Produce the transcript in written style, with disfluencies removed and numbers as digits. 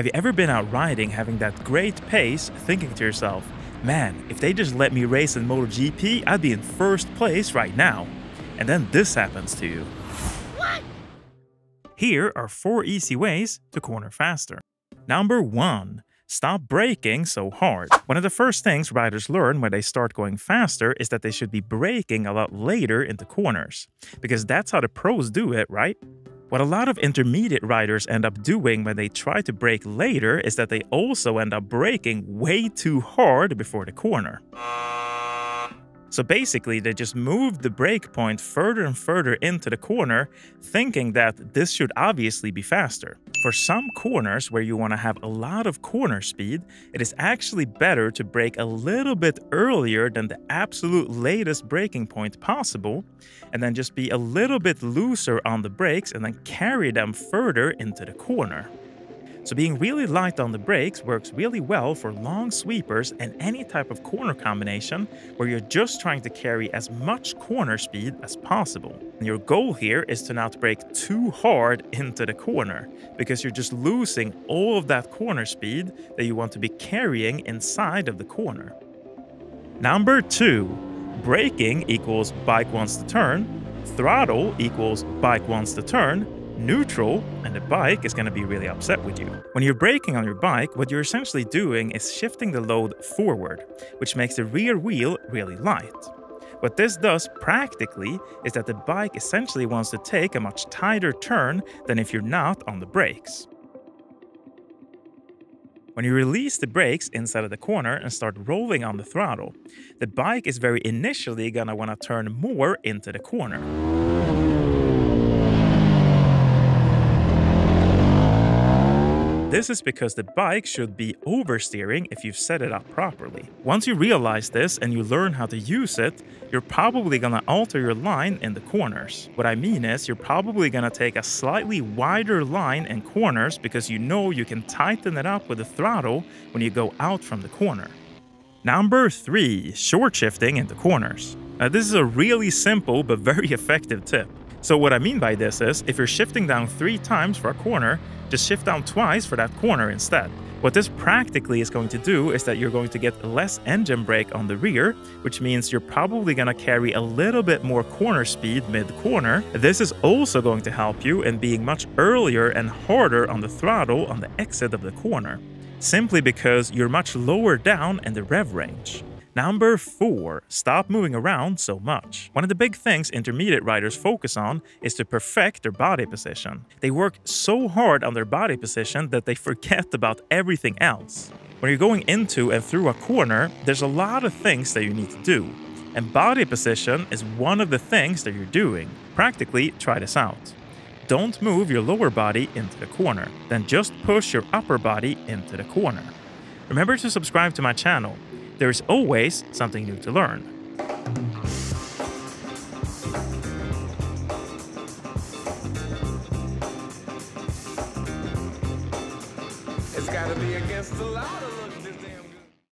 Have you ever been out riding having that great pace, thinking to yourself, man, if they just let me race in MotoGP, I'd be in first place right now. And then this happens to you. What? Here are 4 easy ways to corner faster. Number 1. Stop braking so hard. One of the first things riders learn when they start going faster is that they should be braking a lot later into corners. Because that's how the pros do it, right? What a lot of intermediate riders end up doing when they try to brake later is that they also end up braking way too hard before the corner. So basically, they just moved the brake point further and further into the corner, thinking that this should obviously be faster. For some corners where you want to have a lot of corner speed, it is actually better to brake a little bit earlier than the absolute latest braking point possible, and then just be a little bit looser on the brakes and then carry them further into the corner. So being really light on the brakes works really well for long sweepers and any type of corner combination where you're just trying to carry as much corner speed as possible. And your goal here is to not brake too hard into the corner, because you're just losing all of that corner speed that you want to be carrying inside of the corner. Number 2. Braking equals bike wants to turn, throttle equals bike wants to turn, neutral, and the bike is going to be really upset with you. When you're braking on your bike, what you're essentially doing is shifting the load forward, which makes the rear wheel really light. What this does practically is that the bike essentially wants to take a much tighter turn than if you're not on the brakes. When you release the brakes inside of the corner and start rolling on the throttle, the bike is very initially going to want to turn more into the corner. This is because the bike should be oversteering if you've set it up properly. Once you realize this and you learn how to use it, you're probably gonna alter your line in the corners. What I mean is you're probably gonna take a slightly wider line in corners because you know you can tighten it up with the throttle when you go out from the corner. Number 3. Short shifting into corners. Now this is a really simple but very effective tip. So what I mean by this is, if you're shifting down 3 times for a corner, just shift down twice for that corner instead. What this practically is going to do is that you're going to get less engine brake on the rear, which means you're probably going to carry a little bit more corner speed mid-corner. This is also going to help you in being much earlier and harder on the throttle on the exit of the corner, simply because you're much lower down in the rev range. Number 4. Stop moving around so much. One of the big things intermediate riders focus on is to perfect their body position. They work so hard on their body position that they forget about everything else. When you're going into and through a corner, there's a lot of things that you need to do. And body position is one of the things that you're doing. Practically, try this out. Don't move your lower body into the corner. Then just push your upper body into the corner. Remember to subscribe to my channel. There is always something new to learn. It's gotta be against the law.